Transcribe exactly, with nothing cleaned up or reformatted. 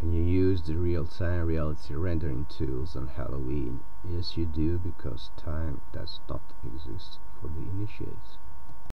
Can you use the real-time reality rendering tools on Halloween? Yes, you do, because time does not exist for the initiates.